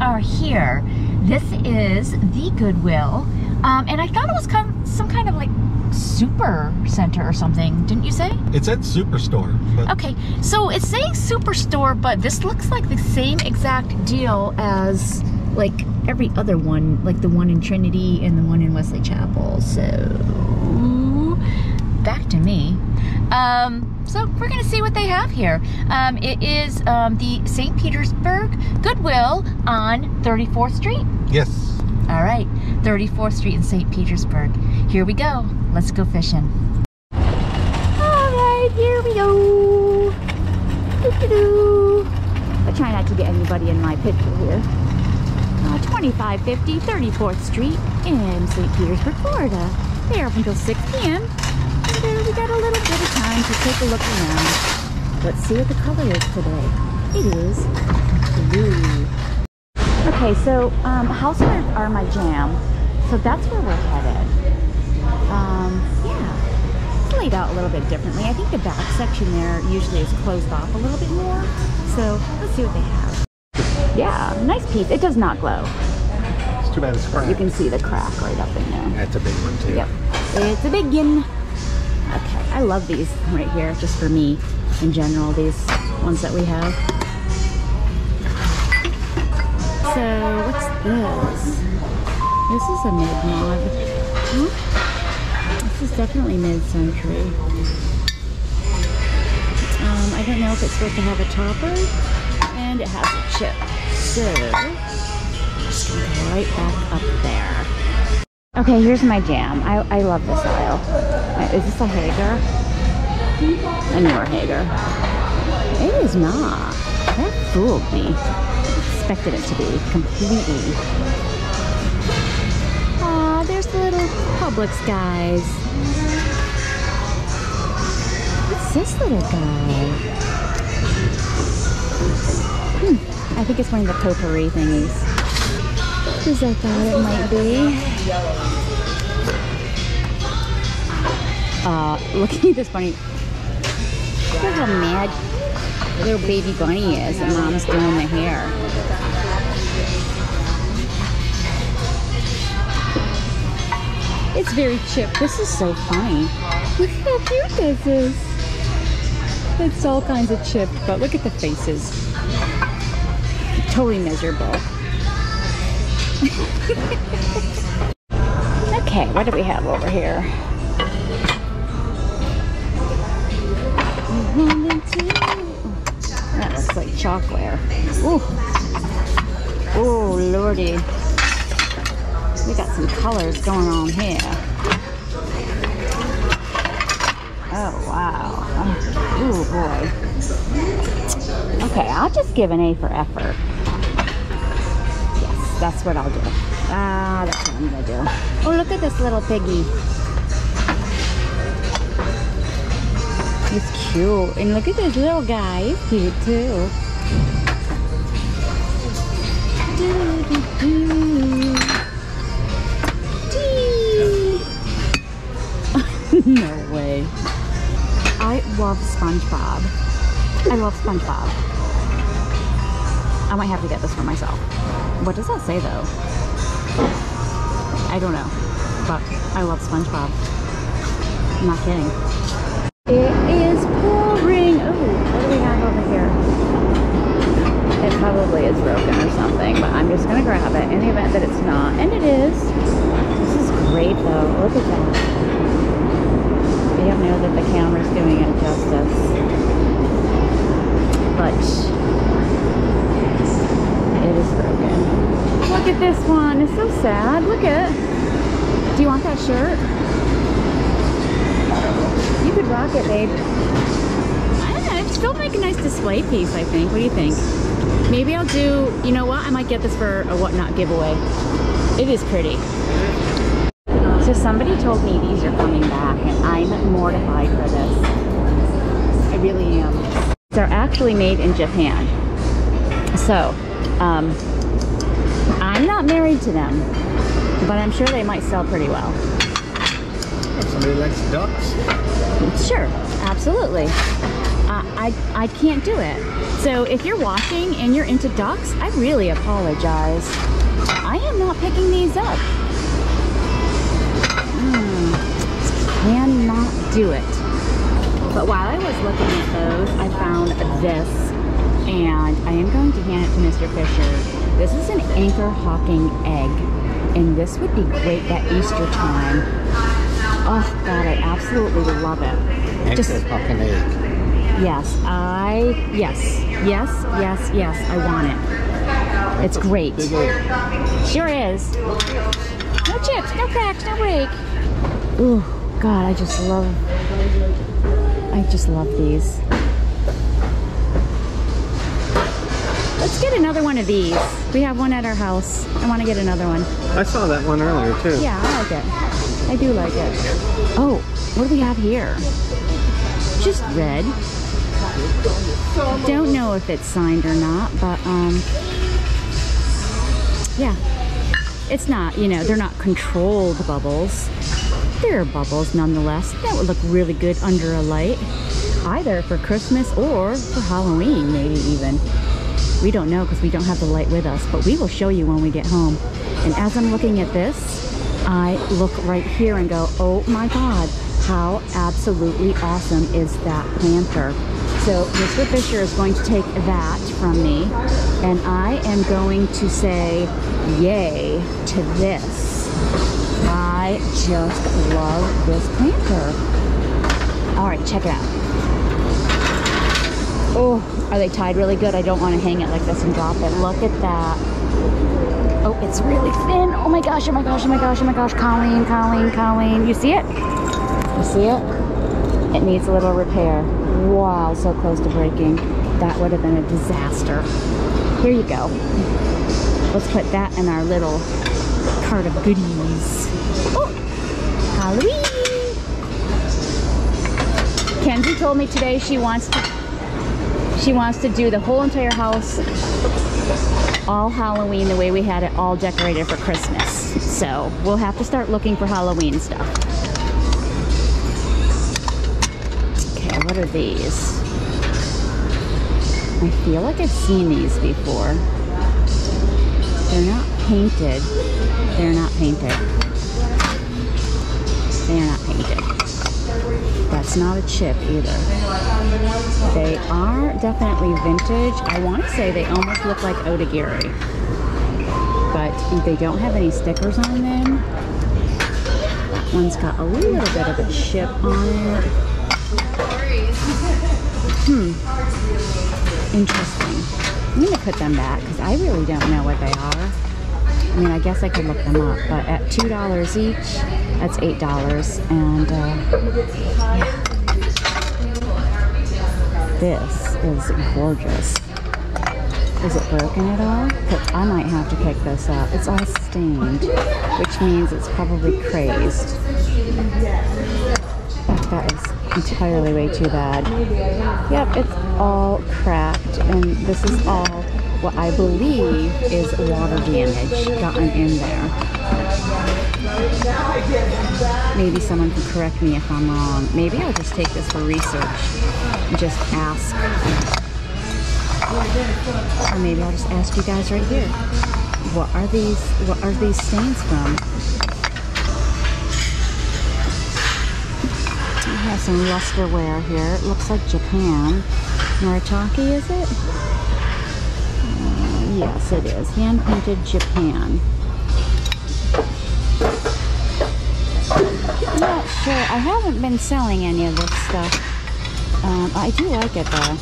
are here. This is the Goodwill, and I thought it was some kind of like super center or something, didn't you say? It said superstore. But... okay, so it's saying superstore, but this looks like the same exact deal as like every other one, like the one in Trinity and the one in Wesley Chapel. So back to me. So we're gonna see what they have here. It is the St. Petersburg Goodwill on 34th Street. Yes. All right, 34th Street in St. Petersburg. Here we go. Let's go fishing. All right, here we go. Doo-doo-doo. I try not to get anybody in my picture here. 2550 34th Street in St. Petersburg, Florida. They're up until 6 p.m. And then we got a little bit of time to take a look around. Let's see what the color is today. It is blue. Okay, so house hunters are my jam. So that's where we're headed. Yeah, it's laid out a little bit differently. I think the back section there usually is closed off a little bit more. So let's see what they have. Yeah, nice piece. It does not glow. It's too bad it's cracked. You can see the crack right up in there. That's a big one too. Yep, it's a big one. Okay, I love these right here, just for me in general, these ones that we have. So what's this? This is a mid-mod. This is definitely mid-century. I don't know if it's supposed to have a topper. And it has a chip, so just right back up there. Okay, here's my jam. I love this aisle. Is this a Hager? I knew a Hager. It is not. That fooled me. I expected it to be completely. Aw, there's the little Publix guys. What's this little guy? I think it's one of the potpourri thingies. Because I thought it might be. Looking at this bunny. Look how mad little baby bunny is and Mom's doing the hair. It's very chipped. This is so funny. Look how cute this is. It's all kinds of chipped, but look at the faces. Totally miserable. Okay, what do we have over here? That looks like chalkware. Ooh. Oh, lordy. We got some colors going on here. Oh, wow. Oh, boy. Okay, I'll just give an A for effort. That's what I'll do. Ah, that's what I'm gonna do. Oh, look at this little piggy. He's cute. And look at this little guy. He's cute too. No way. I love SpongeBob. I love SpongeBob. I might have to get this for myself. What does that say though? I don't know, but I love SpongeBob. I'm not kidding. It is pouring. Oh, what do we have over here? It probably is broken or something, but I'm just gonna grab it in the event that it's not. And it is. This is great though. Look at that. I don't know that the camera's doing it justice, but. It is broken. Look at this one. It's so sad. Look at it. Do you want that shirt? You could rock it, babe. I don't know. It'd still make a nice display piece, I think. What do you think? Maybe I'll do, you know what? I might get this for a whatnot giveaway. It is pretty. So somebody told me these are coming back, and I'm mortified for this. I really am. They're actually made in Japan. So... I'm not married to them, but I'm sure they might sell pretty well. If somebody likes ducks? Sure, absolutely. I can't do it. So if you're watching and you're into ducks, I really apologize. I am not picking these up. Cannot do it. But while I was looking at those, I found this, and I am going to hand it to Mr. Fisher. This is an Anchor Hocking egg, and this would be great at Easter time. Oh God, I absolutely love it. Anchor Hocking egg. Yes, I want it. It's great. Sure is. No chips, no cracks, no break. Ooh. God, I just love these. Let's get another one of these. We have one at our house. I want to get another one. I saw that one earlier too. Yeah, I like it. I do like it. Oh, what do we have here? Just red. Don't know if it's signed or not, but yeah. It's not, you know, they're not controlled bubbles. There are bubbles nonetheless. That would look really good under a light, either for Christmas or for Halloween, maybe even. We don't know because we don't have the light with us, but we will show you when we get home. And as I'm looking at this, I look right here and go, oh my God, how absolutely awesome is that planter? So Mr. Fisher is going to take that from me, and I am going to say yay to this. I just love this planter. All right, check it out. Oh, are they tied really good? I don't want to hang it like this and drop it. Look at that. Oh, it's really thin. Oh my gosh, oh my gosh, oh my gosh, oh my gosh. Colleen, Colleen, Colleen. You see it? You see it? It needs a little repair. Wow, so close to breaking. That would have been a disaster. Here you go. Let's put that in our little cart of goodies. Oh, Halloween! Kenzie told me today she wants to do the whole entire house all Halloween the way we had it all decorated for Christmas. So we'll have to start looking for Halloween stuff. Okay, what are these? I feel like I've seen these before. They're not painted. They're not painted. They're not painted. That's not a chip either. They are definitely vintage. I want to say they almost look like Otagiri, but they don't have any stickers on them. That one's got a little bit of a chip on it. Interesting. I'm going to put them back because I really don't know what they are. I mean, I guess I could look them up, but at $2 each, that's $8. And yeah. This is gorgeous. Is it broken at all? But I might have to pick this up. It's all stained, which means it's probably crazed. That is entirely way too bad. Yep, it's all cracked, and this is all what I believe is water damage gotten in there. Maybe someone can correct me if I'm wrong. Maybe I'll just take this for research and just ask. Or maybe I'll just ask you guys right here. What are these stains from? Some lusterware here. It looks like Japan. Noritake, is it? Yes, it is. Hand painted Japan. I'm not sure. I haven't been selling any of this stuff. I do like it though.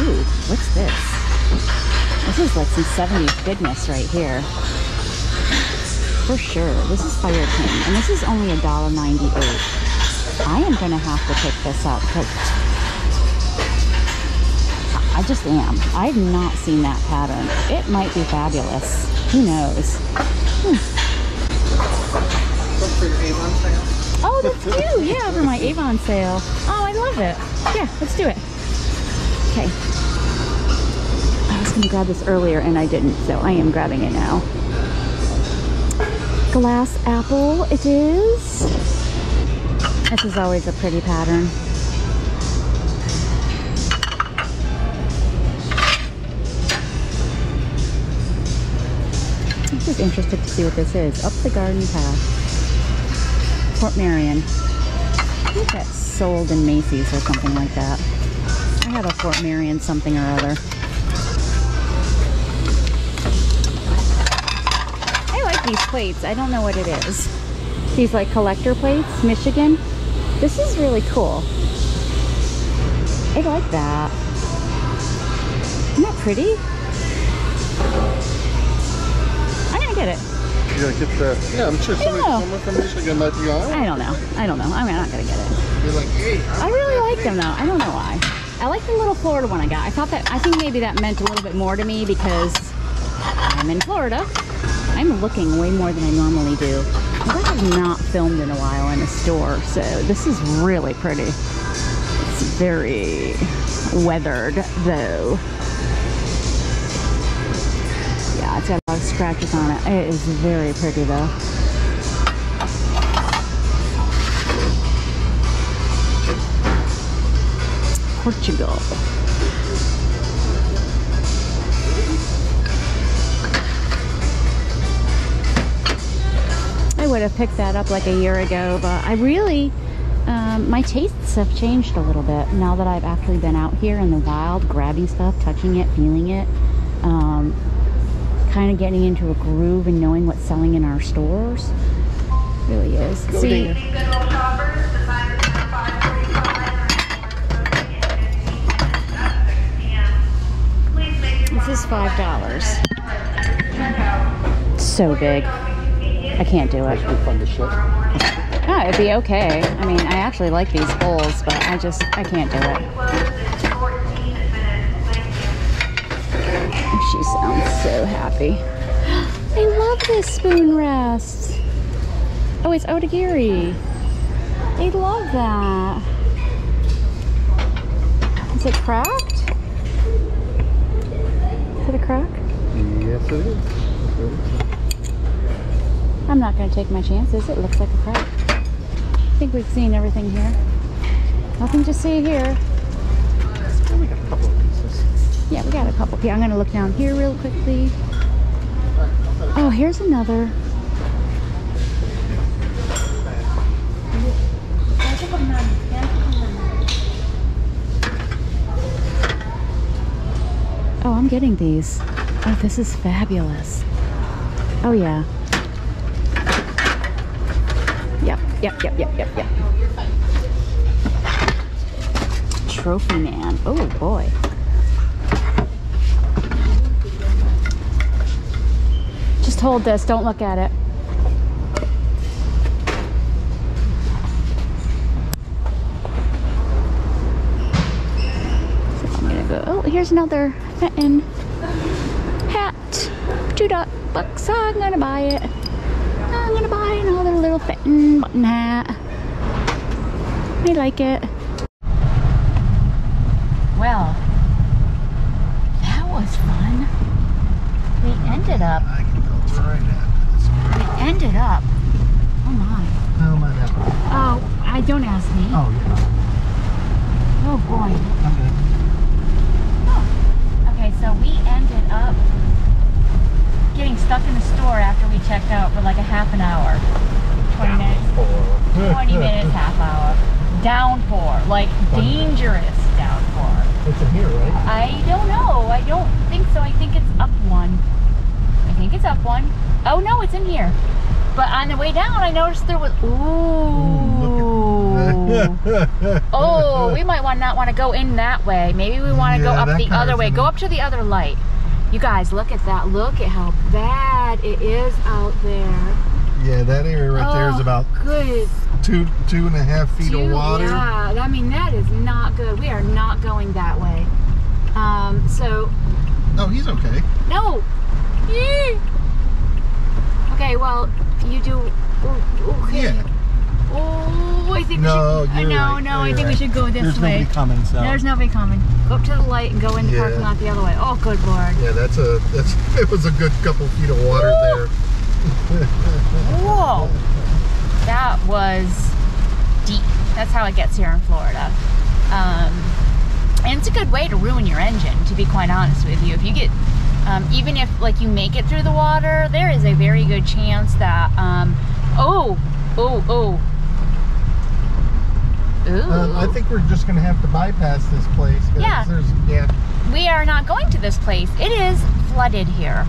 Ooh, what's this? This is like some 70s goodness right here. For sure. This is Fire King, and this is only $1.98. I am going to have to pick this up because I just am. I've not seen that pattern. It might be fabulous. Who knows? Look for your Avon sale. Oh, that's cute. Yeah, for my Avon sale. Oh, I love it. Yeah, let's do it. Okay. I was going to grab this earlier and I didn't, so I am grabbing it now. Glass apple it is. This is always a pretty pattern. was interested to see what this is. Up the garden path. Fort Marion. I think that's sold in Macy's or something like that. I have a Fort Marion something or other. I like these plates. I don't know what it is. These like collector plates, Michigan. This is really cool. I like that. Isn't that pretty? I'm gonna get it. You're gonna get the, yeah, I'm sure someone from Michigan might be on. I don't know. I'm not gonna get it. You're like, hey. I really like them though. I don't know why. I like the little Florida one I got. I thought that, I think maybe that meant a little bit more to me because I'm in Florida. I'm looking way more than I normally do. I have not filmed in a while in a store, so this is really pretty. It's very weathered though. Yeah, it's got a lot of scratches on it. It is very pretty though. Portugal. I would have picked that up like a year ago, but I really, my tastes have changed a little bit now that I've actually been out here in the wild, grabbing stuff, touching it, feeling it, kind of getting into a groove and knowing what's selling in our stores. It really is. See? This is $5. So big. I can't do it. Oh, it'd be okay. I mean, I actually like these bowls, but I can't do it. She sounds so happy. I love this spoon rest. Oh, it's Otagiri. I love that. Is it cracked? The crack? Yes, it is. I'm not going to take my chances. It looks like a crack. I think we've seen everything here. Nothing to see here. We got a couple of pieces. Yeah, we got a couple. Yeah, I'm going to look down here real quickly. Oh, here's another. Oh, I'm getting these. Oh, this is fabulous. Oh, yeah. Yep. Trophy man. Oh, boy. Just hold this. Don't look at it. Oh, here's another Fenton hat. $2. I'm going to buy it. I'm going to buy another little Fenton button hat. I like it. Well, that was fun. We ended up... Oh, my. Oh, don't ask me. Oh, yeah. Oh, boy. Okay. So we ended up getting stuck in the store after we checked out for like a half an hour. 20 minutes, half hour. Downpour, like dangerous downpour. It's in here, right? I don't know. I don't think so. I think it's up one. Oh no, it's in here. But on the way down, I noticed there was, oh, we might not want to go in that way. Maybe we want to go up the other way. Go up to the other light. You guys, look at that. Look at how bad it is out there. Yeah, that area right there is about two and a half feet of water. Yeah, I mean, that is not good. We are not going that way. No, he's okay. No. Okay, well, you do. Okay. Yeah. Oh, I think we should go this way. There's nobody coming, so. There's nobody coming. Go up to the light and go in the parking lot the other way. Oh, good Lord. Yeah, it was a good couple feet of water there. Whoa. That was deep. That's how it gets here in Florida. And it's a good way to ruin your engine, to be quite honest with you. If you get Even if like you make it through the water, there is a very good chance that I think we're just gonna have to bypass this place. We are not going to this place. It is flooded here.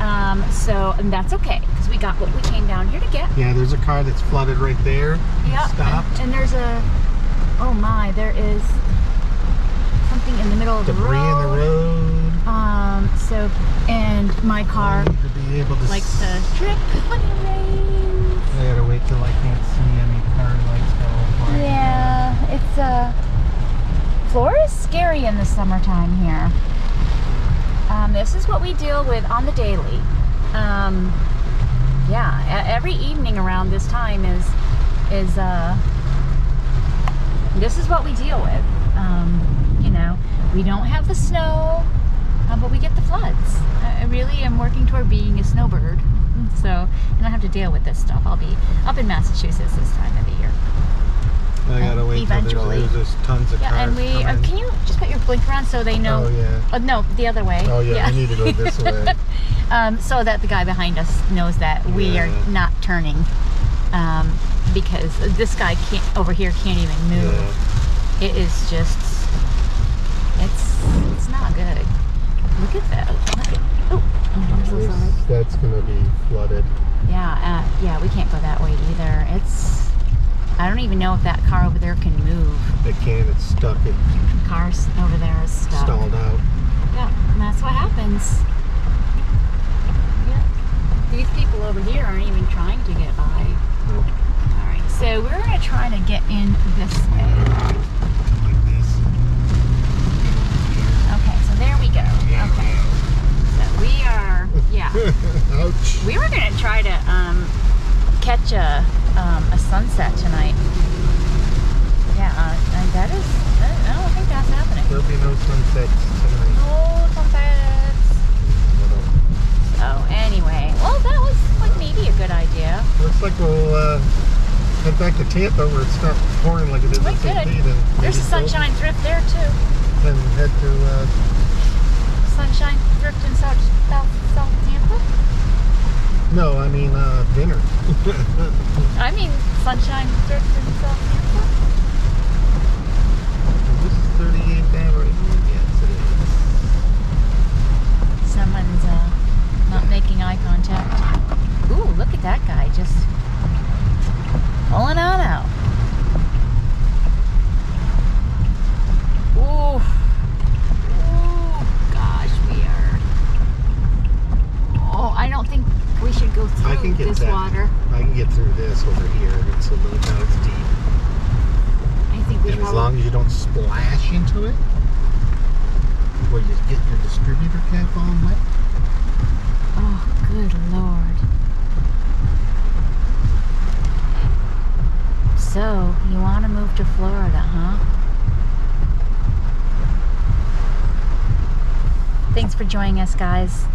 And that's okay, because we got what we came down here to get. Yeah, there's a car that's flooded right there. Yeah. Stopped. And there's a, oh my, there is something in the middle of the road. Debris in the road. And my car likes to drip when it rains. I gotta wait till I can't see any car lights go flying. Yeah, it's Florida is scary in the summertime here. This is what we deal with on the daily. Every evening around this time is this is what we deal with. We don't have the snow, but we get the floods. I really am working toward being a snowbird, so I don't have to deal with this stuff. I'll be up in Massachusetts this time of the year. I gotta wait eventually. Till there's tons of cars and we can you just put your blinker on so they know? Oh yeah. Oh, no, the other way. Oh yeah, we need to go this way. So that the guy behind us knows that we are not turning, because this guy over here can't even move. Yeah. It is just it's not good. Look at that. Oh, I'm so sorry. That's gonna be flooded. Yeah. We can't go that way either. I don't even know if that car over there can move. It can. It's stuck. The car over there is stuck. Stalled out. Yeah, and that's what happens. Yeah. These people over here aren't even trying to get by. Nope. All right, so we're going to try to get in this way. Like this. Okay, so there we go. Okay. So we are, Ouch. We were going to try to catch a sunset tonight. Yeah, and that is. I don't think that's happening. There'll be no sunsets tonight. No sunsets. So anyway, well, that was like maybe a good idea. Looks like we'll head back to Tampa where it starts pouring like it is in St. Pete. There's a sunshine thrift there too. Then head to sunshine thrift in South Tampa. No, I mean dinner. I mean sunshine thrift in South Tampa. This is 38th Avenue. Yes, it is. Someone's not making eye contact. Ooh, look at that guy just pulling on out. Ooh. I don't think we should go through water. I can get through this over here. It's a little kind of deep. I think we should. As long as you don't splash into it, or you get your distributor cap on wet. Oh, good Lord. So, you want to move to Florida, huh? Thanks for joining us, guys.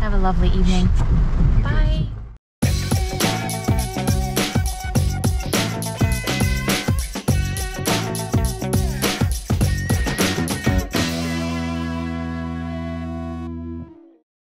Have a lovely evening. Bye.